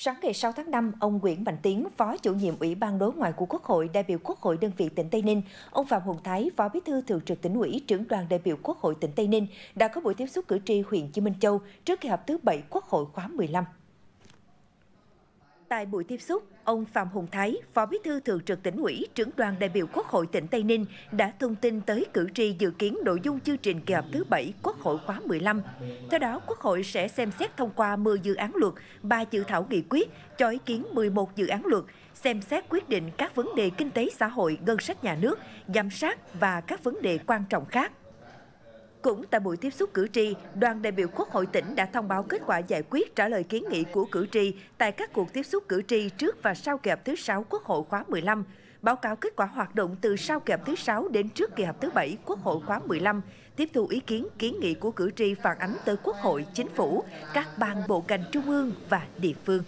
Sáng ngày 6 tháng 5, ông Nguyễn Văn Tiến, Phó Chủ nhiệm Ủy ban Đối ngoại của Quốc hội, đại biểu Quốc hội đơn vị tỉnh Tây Ninh, ông Phạm Hùng Thái, Phó Bí thư Thường trực Tỉnh ủy, Trưởng đoàn đại biểu Quốc hội tỉnh Tây Ninh đã có buổi tiếp xúc cử tri huyện Dương Minh Châu trước kỳ họp thứ 7 Quốc hội khóa 15. Tại buổi tiếp xúc, ông Phạm Hùng Thái, Phó Bí thư Thường trực Tỉnh ủy, Trưởng đoàn đại biểu Quốc hội tỉnh Tây Ninh đã thông tin tới cử tri dự kiến nội dung chương trình kỳ họp thứ 7 Quốc hội khóa 15. Theo đó, Quốc hội sẽ xem xét thông qua 10 dự án luật, 3 dự thảo nghị quyết, cho ý kiến 11 dự án luật, xem xét quyết định các vấn đề kinh tế xã hội, ngân sách nhà nước, giám sát và các vấn đề quan trọng khác. Cũng tại buổi tiếp xúc cử tri, đoàn đại biểu Quốc hội tỉnh đã thông báo kết quả giải quyết trả lời kiến nghị của cử tri tại các cuộc tiếp xúc cử tri trước và sau kỳ họp thứ 6 Quốc hội khóa 15, báo cáo kết quả hoạt động từ sau kỳ họp thứ 6 đến trước kỳ họp thứ 7 Quốc hội khóa 15, tiếp thu ý kiến kiến nghị của cử tri phản ánh tới Quốc hội, Chính phủ, các ban bộ ngành trung ương và địa phương.